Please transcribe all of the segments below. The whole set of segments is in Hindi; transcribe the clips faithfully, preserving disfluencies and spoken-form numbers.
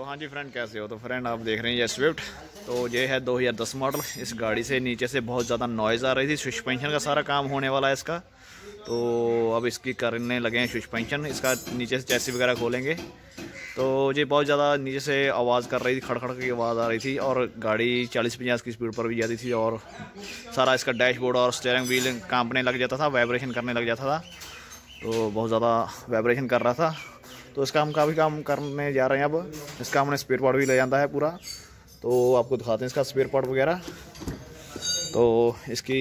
तो हाँ जी फ्रेंड, कैसे हो? तो फ्रेंड आप देख रहे हैं ये स्विफ्ट, तो ये है दो हज़ार दस मॉडल। इस गाड़ी से नीचे से बहुत ज़्यादा नॉइज़ आ रही थी। सस्पेंशन का सारा काम होने वाला है इसका, तो अब इसकी करने लगे हैं सस्पेंशन। इसका नीचे से चैसी वगैरह खोलेंगे तो ये बहुत ज़्यादा नीचे से आवाज़ कर रही थी, खड़खड़ की आवाज़ आ रही थी और गाड़ी चालीस पचास की स्पीड पर भी जाती थी और सारा इसका डैशबोर्ड और स्टीयरिंग व्हील कांपने लग जाता था, वाइब्रेशन करने लग जाता था। तो बहुत ज़्यादा वाइब्रेशन कर रहा था, तो इसका हम काफ़ी काम करने जा रहे हैं। अब इसका हमने स्पेयर पार्ट भी ले जाना है पूरा, तो आपको दिखाते हैं इसका स्पेयर पार्ट वगैरह। तो इसकी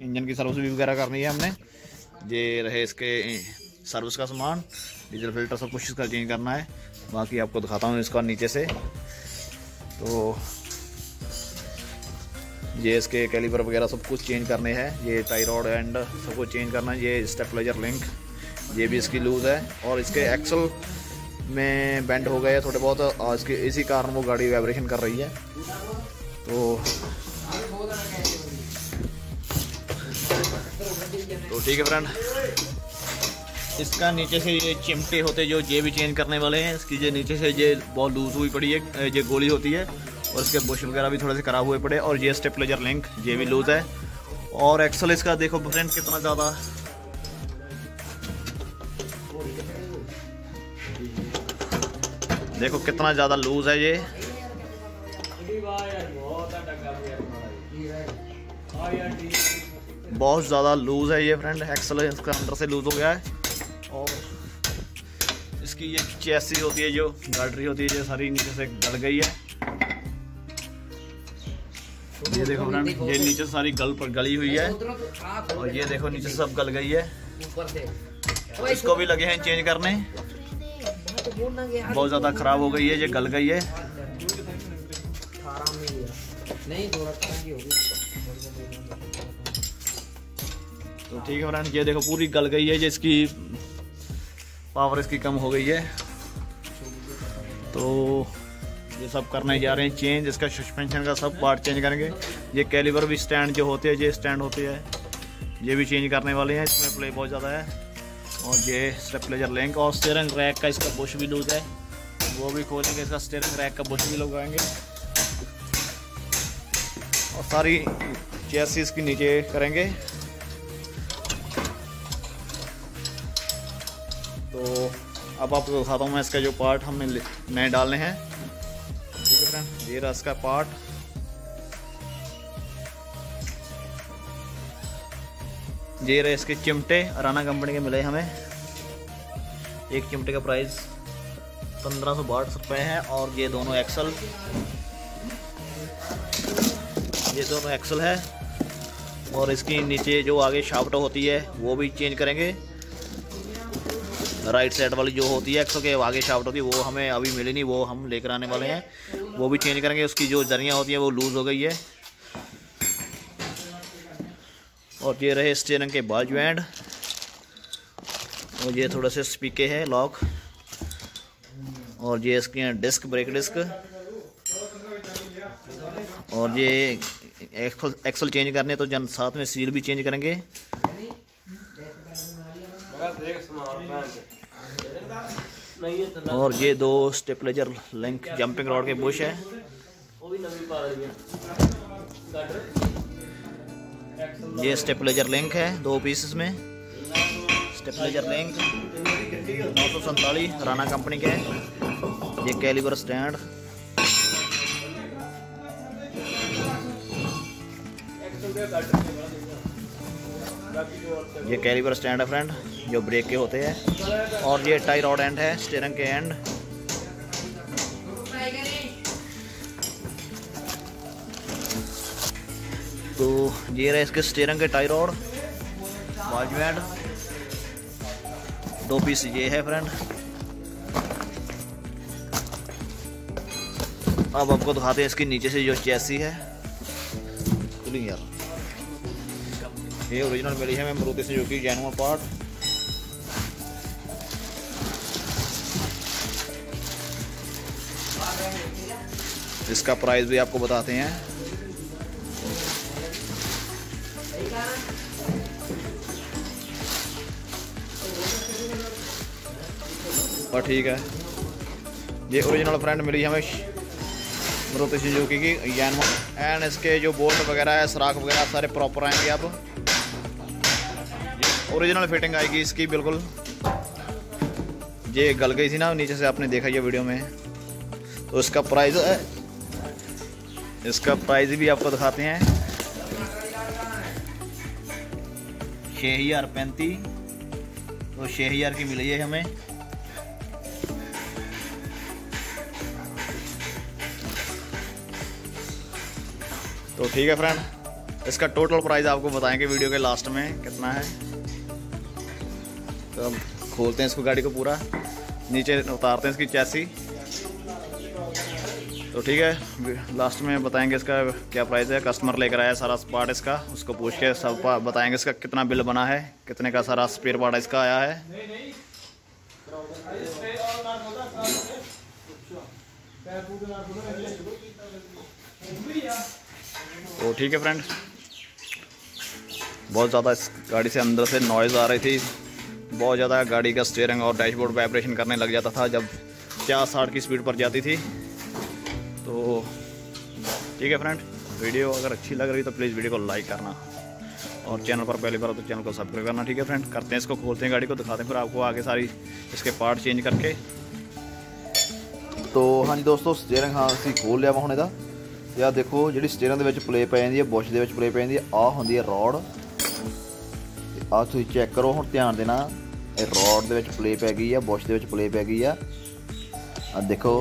इंजन की सर्विस भी वगैरह करनी है हमने। ये रहे इसके सर्विस का सामान, डीजल फिल्टर सब कुछ इसका चेंज करना है। बाकी आपको दिखाता हूँ इसका नीचे से। तो ये इसके कैलिपर वगैरह सब कुछ चेंज करने हैं, ये टाई रॉड एंड सब कुछ चेंज करना है, ये स्टेबलाइजर लिंक, ये भी इसकी लूज़ है और इसके एक्सल में बेंड हो गए थोड़े बहुत और इसके इसी कारण वो गाड़ी वाइब्रेशन कर रही है। तो तो ठीक है फ्रेंड, इसका नीचे से ये चिमटे होते जो ये भी चेंज करने वाले हैं। इसकी ये नीचे से ये बहुत लूज़ हुई पड़ी है, ये गोली होती है और इसके बुश वगैरह भी थोड़े से खराब हुए पड़े और ये स्टेबलाइजर लिंक ये भी लूज़ है। और एक्सल इसका देखो फ्रेंड कितना ज़्यादा, देखो कितना ज़्यादा लूज़ है ये। बहुत ज़्यादा लूज़ है ये फ्रेंड, एक्सल इसका अंदर से लूज़ हो गया है। और इसकी ये चेसी होती है जो गाड़ी होती है ये सारी नीचे से गल गई है। ये देखो फ्रेंड, ये नीचे सारी गल पर गली हुई है और ये देखो नीचे सब गल गई है। तो इसको भी लगे हैं चेंज करने, बहुत ज़्यादा ख़राब हो गई है, ये गल गई है। तो ठीक है फ्रेंड, ये देखो पूरी गल गई है, ये इसकी पावर इसकी कम हो गई है। तो ये सब करने जा रहे हैं चेंज, इसका सस्पेंशन का सब पार्ट चेंज करेंगे। ये कैलिपर भी स्टैंड जो होते हैं, ये स्टैंड होते हैं, ये भी चेंज करने वाले हैं, इसमें प्ले बहुत ज़्यादा है। और ये स्टेबलाइजर लिंक और स्टीयरिंग रैक का इसका बुश भी लूज है, वो भी खोलेंगे, इसका स्टीयरिंग रैक का बुश भी लगाएंगे। और सारी चेसिस इसकी नीचे करेंगे। तो अब आपको दिखाता हूँ मैं इसका जो पार्ट हमने नए डालने हैं। ठीक है फ्रेंड, ये रहा इसका पार्ट। ये रहे इसके चिमटे, राना कंपनी के मिले हमें। एक चिमटे का प्राइस पंद्रह सौ बासठ रुपये है। और ये दोनों एक्सल, ये दोनों एक्सल है। और इसकी नीचे जो आगे शाफ्ट होती है वो भी चेंज करेंगे, राइट साइड वाली जो होती है एक्सल के आगे शाफ्ट होती है, वो हमें अभी मिली नहीं, वो हम लेकर आने वाले हैं, वो भी चेंज करेंगे। उसकी जो जरियाँ होती है वो लूज़ हो गई है। और ये रहे स्टीयरिंग के बाजू एंड, और ये थोड़ा सा स्पीके है लॉक। और ये इसके डिस्क, ब्रेक डिस्क। और ये एक्सल एक्सल चेंज करने, तो जन साथ में सील भी चेंज करेंगे। और ये दो स्टेबलाइजर लिंक जंपिंग रॉड के बुश है। ये स्टेबलाइजर लिंक है दो पीसेस में, स्टेबलाइजर लिंक नौ सौ सैंतालीस राना कंपनी के। ये कैलिबर स्टैंड, ये कैलिबर स्टैंड है फ्रेंड जो ब्रेक के होते हैं। और ये टाई रॉड एंड है स्टीयरिंग के एंड। तो ये रहे इसके स्टीयरिंग के टाई रॉड बाजू एंड, दो पीस ये है फ्रेंड। अब आपको दिखाते हैं इसके नीचे से जो चेसी है। खुली यार, ये ओरिजिनल मिली है मैं मारुति सुजुकी जेन्युइन पार्ट। इसका प्राइस भी आपको बताते हैं। और ठीक है, ये ओरिजिनल फ्रेंड मिली हमें मारुति सुजुकी की एंड इसके जो बोल्ट वगैरह है, सराख वगैरह सारे प्रॉपर आएंगे। आप ओरिजिनल फिटिंग आएगी इसकी बिल्कुल। ये गल गई थी ना नीचे से, आपने देखा ये वीडियो में। तो इसका प्राइस है, इसका प्राइस भी आपको दिखाते हैं, छः हज़ार पैंतीस तो छः हज़ार की मिली है हमें। तो ठीक है फ्रेंड, इसका टोटल प्राइस आपको बताएंगे वीडियो के लास्ट में कितना है। तो अब खोलते हैं इसको, गाड़ी को पूरा नीचे उतारते हैं इसकी चैसी। तो ठीक है, लास्ट में बताएंगे इसका क्या प्राइस है। कस्टमर लेकर आया सारा पार्ट इसका, उसको पूछ के सब बताएंगे इसका कितना बिल बना है, कितने का सारा स्पेयर पार्ट इसका आया है। तो ठीक है फ्रेंड, बहुत ज़्यादा इस गाड़ी से अंदर से नॉइज़ आ रही थी, बहुत ज़्यादा गाड़ी का स्टीयरिंग और डैशबोर्ड वाइब्रेशन करने लग जाता था जब पचास साठ की स्पीड पर जाती थी। तो ठीक है फ्रेंड, वीडियो अगर अच्छी लग रही तो प्लीज़ वीडियो को लाइक करना और चैनल पर पहली बार तो चैनल को सब्सक्राइब करना। ठीक है फ्रेंड, करते हैं इसको, खोलते हैं गाड़ी को, दिखाते हैं फिर आपको आगे सारी इसके पार्ट चेंज करके। तो हाँ जी दोस्तों, स्टीयरिंग हाँ असीं खोल लिया हुणे दा। या देखो जी स्टीयरिंग दे प्ले पै जाती है, बुश दे प्ले पै जाती है, आ होंदी है रॉड। आ तुसीं चैक करो हुण, ध्यान देना, रॉड दे विच प्ले पै गई है, बुश दे विच प्ले पै गई है। आ देखो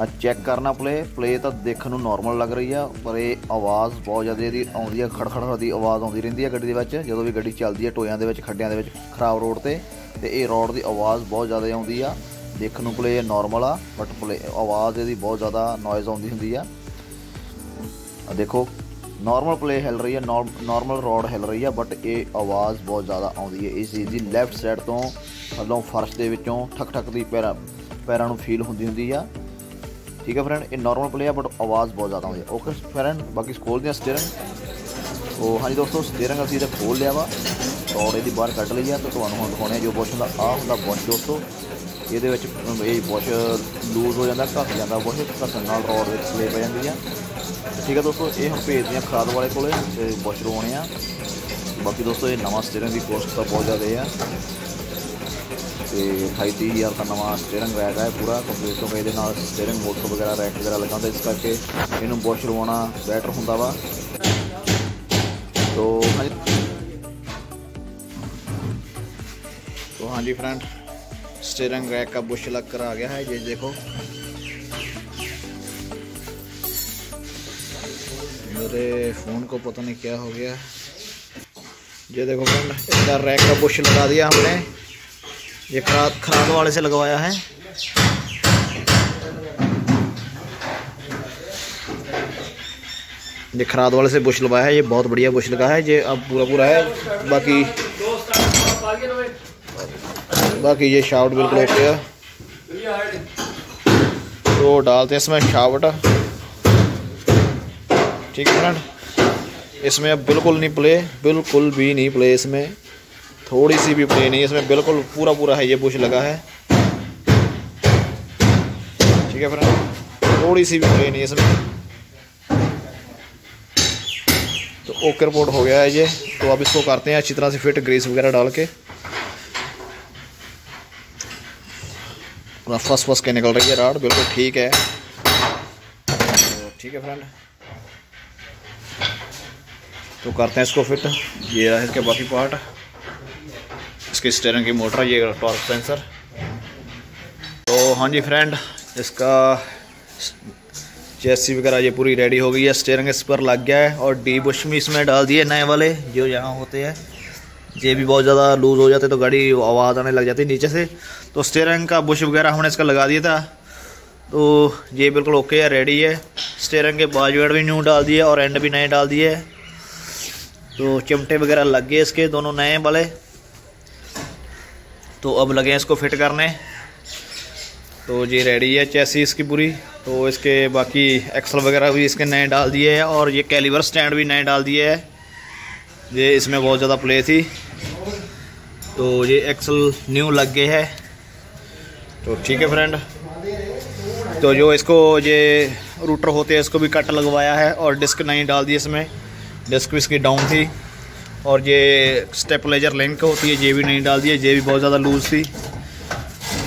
आ चैक करना, प्ले प्ले तो देखने को नॉर्मल लग रही है पर यह आवाज़ बहुत ज़्यादा इसदी आउंदी है, खड़ खड़ दी आवाज़ आउंदी रहिंदी है गड्डी दे विच जदों भी गड्डी चलती है टोयां दे विच, खड्डियां दे विच, खराब रोड ते। ते ये रोड की आवाज़ बहुत ज़्यादा आउंदी आ, देखने प्ले नॉर्मल आ बट प्ले आवाज़ इसदी बहुत ज़्यादा नॉइज़ आउंदी हुंदी आ। देखो नॉर्मल प्ले हिल रही है, नॉर्मल रोड हिल रही है बट ये आवाज़ बहुत ज़्यादा आउंदी है इस चीज़ की। लैफ्ट साइड तो थलों फर्श के विचों ठक ठक की पैर पैरों फील होंदी हुंदी आ। ठीक है फ्रेंड, ये नॉर्मल प्ले है बट आवाज़ बहुत ज़्यादा आती है। ओके फ्रेंड, बाकी खोल दें स्टीयरिंग। तो हाँ जी दोस्तों, स्टीयरिंग अभी तो खोल लिया वा और ये बाहर कट ली है। तो तुम्हें हम दिखाने जो बुश होंदा, आ होंदा बुश दोस्तों, ये बुश लूज हो जाता, घस जाता बुश, घसन नाल रोड विच प्ले पै जाती है। ठीक है दोस्तों, ये हम भेज दें खराद वाले को, बुश रोने आ। बाकी दोस्तों ये नवा स्टीयरिंग की कॉस्ट तो बहुत ज़्यादा है, तो अठाई तीस हज़ार का नवा स्टीयरिंग रैक है पूरा कंप्लीट। तो ये स्टीयरिंग मोटर वगैरह रैक वगैरह लगा, तो इस करके इन्हू वॉश करवाना बेटर होंदा वा। तो हाँ जी, तो हाँ जी फ्रेंड, स्टीयरिंग रैक का बुश लग कर आ गया है, ये देखो मेरे फ़ोन को पता नहीं क्या हो गया। ये देखो फ्रेंड, इसका रैक का बुश लगा दिया हमने, ये खराद खराद वाले से लगवाया है। ये खराद वाले से बुश लगवाया है, ये बहुत बढ़िया बुश लगा है, ये अब पूरा पूरा है। बाकी बाकी ये शाफ्ट बिल्कुल ओके है। तो डालते हैं इसमें शाफ्ट। ठीक है फ्रेंड, इसमें अब बिल्कुल नहीं प्ले, बिल्कुल भी नहीं प्ले, इसमें थोड़ी सी भी प्ले नहीं, इसमें बिल्कुल पूरा पूरा है, ये बुश लगा है। ठीक है फ्रेंड, थोड़ी सी भी प्ले नहीं इसमें। तो ओके रिपोर्ट हो गया है ये। तो अब इसको करते हैं अच्छी तरह से फिट, ग्रीस वगैरह डाल के। फस फस के निकल रही है राड, बिल्कुल ठीक है। तो ठीक है फ्रेंड, तो करते हैं इसको फिट। ये रहा इसके बाकी पार्ट, इसकी स्टीयरिंग की मोटर, ये टॉर्क सेंसर। तो हाँ जी फ्रेंड, इसका चेसी वगैरह ये पूरी रेडी हो गई है, स्टीयरिंग इस पर लग गया है और डी बुश भी इसमें डाल दिए नए वाले जो यहाँ होते हैं। ये भी बहुत ज़्यादा लूज़ हो जाते तो गाड़ी आवाज़ आने लग जाती नीचे से। तो स्टीयरिंग का बुश वगैरह हमने इसका लगा दिया था, तो ये बिल्कुल ओके है, रेडी है। स्टीयरिंग के बाजू भी न्यू डाल दिए और एंड भी नए डाल दिए। तो चिमटे वगैरह लग गए इसके दोनों नए वाले। तो अब लगे हैं इसको फिट करने। तो ये रेडी है चैसी इसकी पूरी। तो इसके बाकी एक्सल वगैरह भी इसके नए डाल दिए हैं और ये कैलिवर स्टैंड भी नए डाल दिए हैं, ये इसमें बहुत ज़्यादा प्ले थी। तो ये एक्सल न्यू लग गए है। तो ठीक है फ्रेंड, तो जो इसको ये रूटर होते हैं इसको भी कट लगवाया है और डिस्क नहीं डाल दी इसमें, डिस्क भी इसकी डाउन थी। और ये स्टेपलाइजर लिंक होती है ये भी नहीं डाल दी है, ये भी बहुत ज़्यादा लूज़ थी।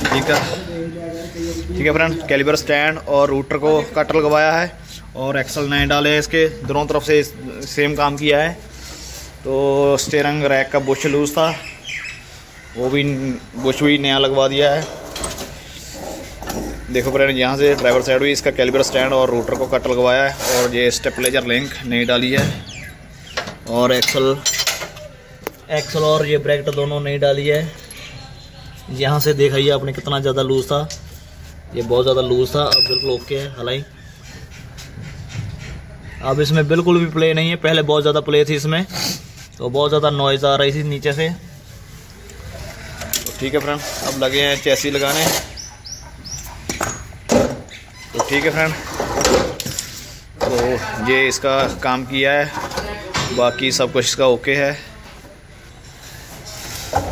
ठीक है ठीक है फ्रेंड, कैलिबर स्टैंड और रूटर को कट लगवाया है और एक्सल नए डाले इसके, दोनों तरफ से सेम काम किया है। तो स्टेयरिंग रैक का बुश लूज़ था, वो भी बुश भी नया लगवा दिया है। देखो फ्रेंड, यहाँ से ड्राइवर साइड भी इसका कैलिबर स्टैंड और रूटर को कट लगवाया है और ये स्टेपलाइजर लिंक नहीं डाली है और एक्सल एक्सल और ये ब्रेक दोनों नहीं डाली है। यहाँ से देखा ही आपने कितना ज़्यादा लूज़ था, ये बहुत ज़्यादा लूज़ था, अब बिल्कुल ओके है। हालांकि अब इसमें बिल्कुल भी प्ले नहीं है, पहले बहुत ज़्यादा प्ले थी इसमें, तो बहुत ज़्यादा नॉइज़ आ रही थी नीचे से। तो ठीक है फ्रेंड, अब लगे हैं चेसी लगाने। तो ठीक है फ्रेंड, तो ये इसका काम किया है, बाकी सब कुछ इसका ओके है।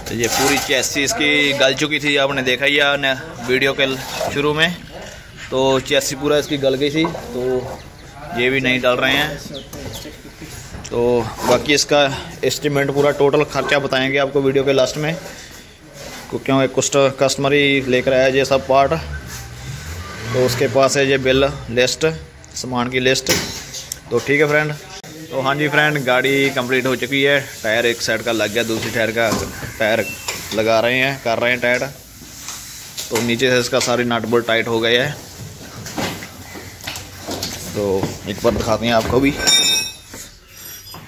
तो ये पूरी चेसी इसकी गल चुकी थी, आपने देखा ही है वीडियो के शुरू में, तो चेसी पूरा इसकी गल गई थी, तो ये भी नहीं डाल रहे हैं। तो बाकी इसका एस्टिमेट पूरा टोटल खर्चा बताएंगे आपको वीडियो के लास्ट में, क्योंकि कुछ कस्टमर ही लेकर आया ये सब पार्ट, तो उसके पास है ये बिल लिस्ट, सामान की लिस्ट। तो ठीक है फ्रेंड, तो हाँ जी फ्रेंड, गाड़ी कंप्लीट हो चुकी है, टायर एक साइड का लग गया, दूसरी टायर का टायर लगा रहे हैं, कर रहे हैं टायर। तो नीचे से इसका सारी नट बोल्ट टाइट हो गए है, तो एक बार दिखाते हैं आपको भी।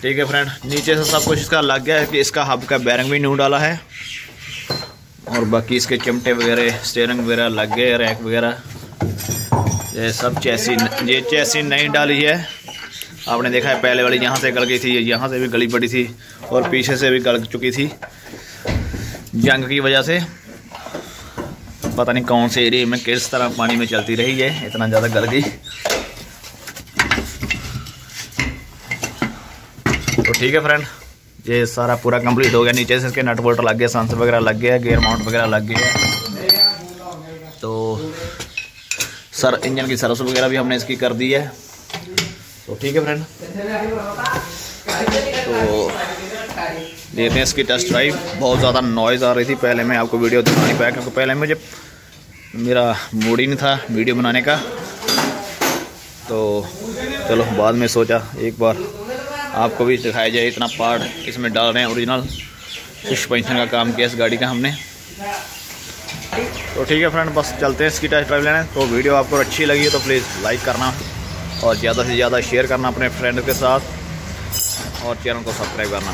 ठीक है फ्रेंड, नीचे से सब कुछ इसका लग गया है कि इसका हब का बैरिंग भी न्यू डाला है और बाकी इसके चिमटे वगैरह, स्टेयरिंग वगैरह लग गए, रैक वगैरह, ये सब चेसी, ये चेसी नहीं डाली है। आपने देखा है पहले वाली यहाँ से गल गई थी, यहाँ से भी गली पड़ी थी और पीछे से भी गल चुकी थी जंग की वजह से, पता नहीं कौन से एरिया में किस तरह पानी में चलती रही है, इतना ज़्यादा गल गई। तो ठीक है फ्रेंड, ये सारा पूरा कंप्लीट हो गया, नीचे से इसके नट बोल्ट लग गए, सांस वगैरह लग गया, गियर माउंट वगैरह लग गया। तो सर इंजन की सर्विस वगैरह भी हमने इसकी कर दी है। तो ठीक है फ्रेंड, तो देते हैं इसकी टेस्ट ड्राइव। बहुत ज़्यादा नॉइज़ आ रही थी, पहले मैं आपको वीडियो दिखा नहीं पाया क्योंकि पहले मुझे मेरा मूड ही नहीं था वीडियो बनाने का, तो चलो बाद में सोचा एक बार आपको भी दिखाया जाए। इतना पार्ट इसमें डाल रहे हैं, ओरिजिनल सस्पेंशन का काम किया इस गाड़ी का हमने। तो ठीक है फ्रेंड, बस चलते हैं इसकी टेस्ट ड्राइव लेने। तो वीडियो आपको अच्छी लगी तो प्लीज़ लाइक करना और ज़्यादा से ज़्यादा शेयर करना अपने फ्रेंड के साथ और चैनल को सब्सक्राइब करना।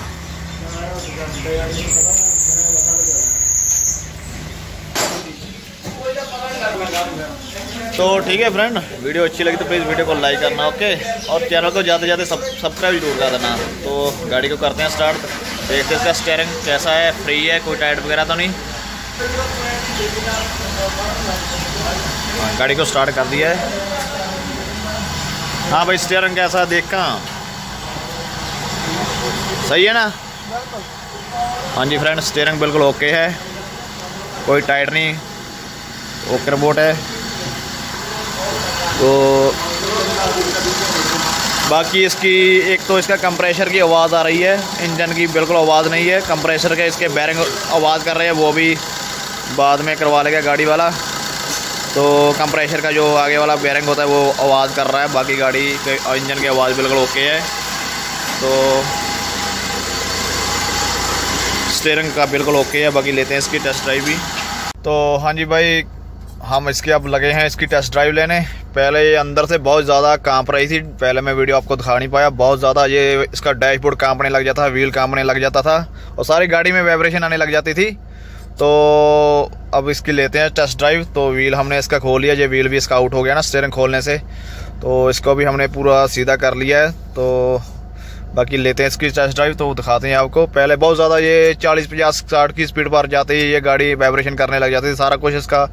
तो ठीक है फ्रेंड, वीडियो अच्छी लगी तो प्लीज़ वीडियो को लाइक करना, ओके, और चैनल को ज़्यादा से ज़्यादा सब्सक्राइब जरूर कर देना। तो गाड़ी को करते हैं स्टार्ट, देखते हैं इसका स्टेयरिंग कैसा है, फ्री है, कोई टायर वगैरह तो नहीं। गाड़ी को स्टार्ट कर दिया है। हाँ भाई, स्टेयरिंग कैसा देखा, सही है ना? हाँ जी फ्रेंड, स्टेयरिंग बिल्कुल ओके है, कोई टाइट नहीं, ओके रिपोर्ट है। तो बाकी इसकी एक तो इसका कंप्रेसर की आवाज़ आ रही है, इंजन की बिल्कुल आवाज़ नहीं है, कंप्रेसर के इसके बैरिंग आवाज़ कर रहे हैं, वो भी बाद में करवा लेगा गाड़ी वाला। तो कंप्रेशर का जो आगे वाला बेयरिंग होता है वो आवाज़ कर रहा है, बाकी गाड़ी के इंजन की आवाज़ बिल्कुल ओके है। तो स्टीयरिंग का बिल्कुल ओके है, बाकी लेते हैं इसकी टेस्ट ड्राइव भी। तो हाँ जी भाई, हम इसके अब लगे हैं इसकी टेस्ट ड्राइव लेने। पहले ये अंदर से बहुत ज़्यादा कांप रही थी, पहले मैं वीडियो आपको दिखा नहीं पाया, बहुत ज़्यादा ये इसका डैशबोर्ड कांपने लग जाता था, व्हील कांपने लग जाता था और सारी गाड़ी में वाइब्रेशन आने लग जाती थी। तो अब इसकी लेते हैं टेस्ट ड्राइव। तो व्हील हमने इसका खोल लिया, ये व्हील भी इसका आउट हो गया ना स्टीयरिंग खोलने से, तो इसको भी हमने पूरा सीधा कर लिया है। तो बाकी लेते हैं इसकी टेस्ट ड्राइव, तो दिखाते हैं आपको। पहले बहुत ज़्यादा ये चालीस पचास साठ की स्पीड पर जाते ही ये गाड़ी वाइब्रेशन करने लग जाती थी, सारा कुछ इसका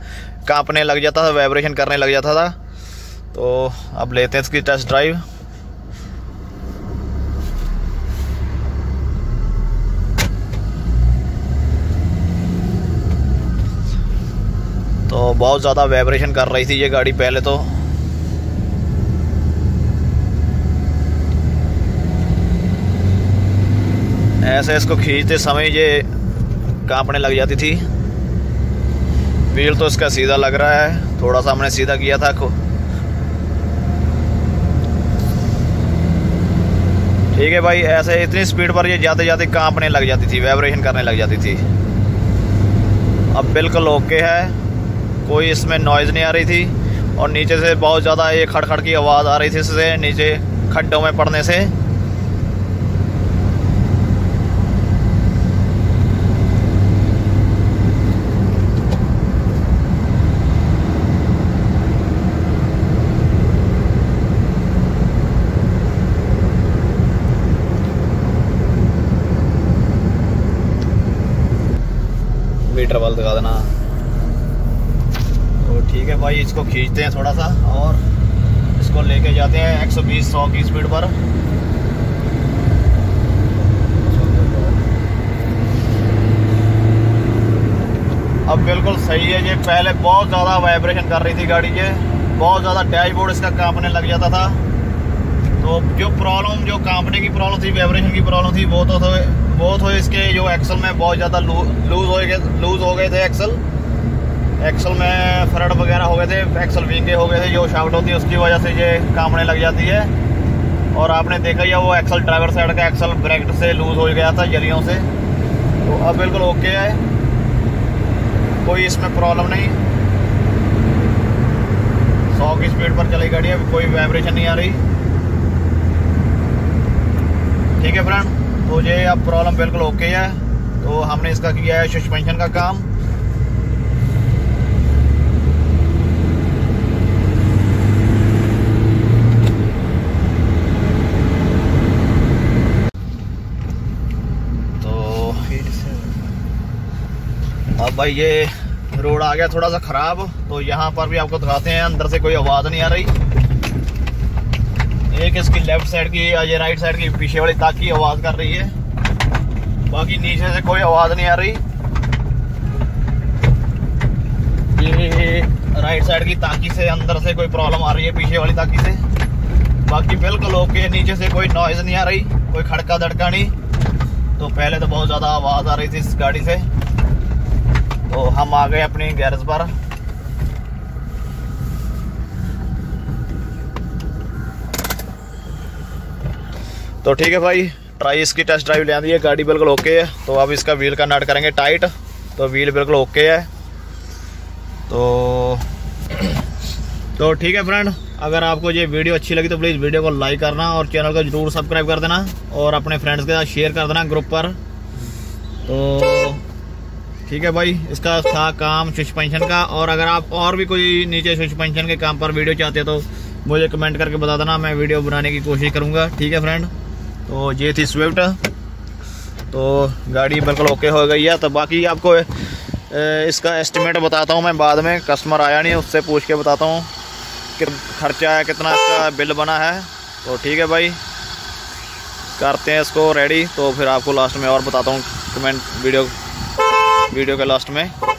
कांपने लग जाता था, वाइब्रेशन करने लग जाता था। तो अब लेते हैं इसकी टेस्ट ड्राइव। और बहुत ज़्यादा वाइब्रेशन कर रही थी ये गाड़ी पहले तो। ऐसे इसको खींचते समय ये कांपने लग जाती थी। व्हील तो इसका सीधा लग रहा है, थोड़ा सा हमने सीधा किया था। ठीक है भाई, ऐसे इतनी स्पीड पर ये जाते जाते कांपने लग जाती थी, वाइब्रेशन करने लग जाती थी। अब बिल्कुल ओके है, कोई इसमें नॉइज़ नहीं आ रही थी। और नीचे से बहुत ज़्यादा ये खड़खड़ की आवाज़ आ रही थी इससे, नीचे खड्डों में पड़ने से। मीटर वाल दिखा देना। तो ठीक है भाई, इसको खींचते हैं थोड़ा सा और इसको लेके जाते हैं एक सौ बीस सौ की स्पीड पर। अब बिल्कुल सही है ये, पहले बहुत ज़्यादा वाइब्रेशन कर रही थी गाड़ी के, बहुत ज़्यादा डैशबोर्ड इसका कांपने लग जाता था। तो जो प्रॉब्लम, जो कांपने की प्रॉब्लम थी, वाइब्रेशन की प्रॉब्लम थी, वो तो बहुत हो इसके जो एक्सल में बहुत ज़्यादा लू, लूज हो गए लूज हो गए थे एक्सल एक्सल में फ्रड वगैरह हो गए थे, एक्सल वींगे हो गए थे। जो शाफ्ट होती है उसकी वजह से ये कांपने लग जाती है। और आपने देखा ही है वो एक्सल, ड्राइवर साइड का एक्सल ब्रेक से लूज़ हो गया था जलियों से। तो अब बिल्कुल ओके है, कोई इसमें प्रॉब्लम नहीं। सौ की स्पीड पर चली गाड़ी, अब कोई वाइब्रेशन नहीं आ रही। ठीक है फ्रेंड, तो ये अब प्रॉब्लम बिल्कुल ओके है। तो हमने इसका किया है सस्पेंशन का काम। तो अब भाई ये रोड आ गया थोड़ा सा खराब, तो यहाँ पर भी आपको दिखाते हैं। अंदर से कोई आवाज़ नहीं आ रही। एक इसकी लेफ्ट साइड की या ये राइट साइड की पीछे वाली ताक की आवाज़ कर रही है, बाकी नीचे से कोई आवाज़ नहीं आ रही। ये राइट साइड की ताकी से अंदर से कोई प्रॉब्लम आ रही है, पीछे वाली ताकी से। बाकी बिल्कुल ओके, नीचे से कोई नॉइज़ नहीं आ रही, कोई खड़का धड़का नहीं। तो पहले तो बहुत ज़्यादा आवाज़ आ रही थी इस गाड़ी से। तो हम आ गए अपनी गैरेज पर। तो ठीक है भाई, ट्राई इसकी टेस्ट ड्राइव ले आती है, गाड़ी बिल्कुल ओके है। तो अब इसका व्हील का नट करेंगे टाइट, तो व्हील बिल्कुल ओके है। तो तो ठीक है फ्रेंड, अगर आपको ये वीडियो अच्छी लगी तो प्लीज़ वीडियो को लाइक करना और चैनल को जरूर सब्सक्राइब कर देना और अपने फ्रेंड्स के साथ शेयर कर देना ग्रुप पर। तो ठीक है भाई, इसका था काम सस्पेंशन का। और अगर आप और भी कोई नीचे सस्पेंशन के काम पर वीडियो चाहते हो तो मुझे कमेंट करके बता देना, मैं वीडियो बनाने की कोशिश करूँगा। ठीक है फ्रेंड, तो ये थी स्विफ्ट। तो गाड़ी बिल्कुल ओके हो गई है। तो बाकी आपको इसका एस्टिमेट बताता हूँ मैं बाद में, कस्टमर आया नहीं, उससे पूछ के बताता हूँ कि खर्चा है कितना, इसका बिल बना है। तो ठीक है भाई, करते हैं इसको रेडी, तो फिर आपको लास्ट में और बताता हूँ कमेंट वीडियो वीडियो के लास्ट में।